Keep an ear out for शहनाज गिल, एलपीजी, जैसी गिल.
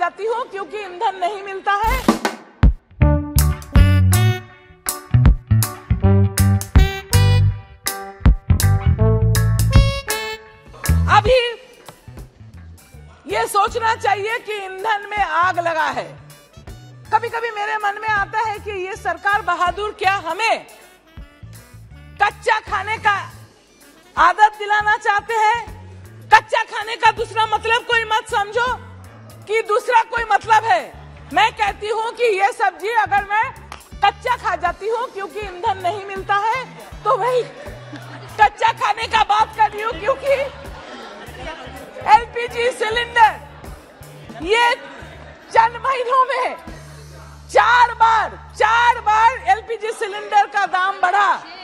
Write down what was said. जाती हूँ क्योंकि ईंधन नहीं मिलता है। अभी ये सोचना चाहिए कि ईंधन में आग लगा है। कभी कभी मेरे मन में आता है कि ये सरकार बहादुर क्या हमें कच्चा खाने का आदत दिलाना चाहते हैं। कच्चा खाने का दूसरा मतलब कोई मत समझो कि दूसरा कोई मतलब है। मैं कहती हूँ कि ये सब्जी अगर मैं कच्चा खा जाती हूँ क्योंकि ईंधन नहीं मिलता है, तो वही कच्चा खाने का बात कर रही हूँ क्योंकि एलपीजी सिलेंडर ये चंद महीनों में चार बार एलपीजी सिलेंडर का दाम बढ़ा।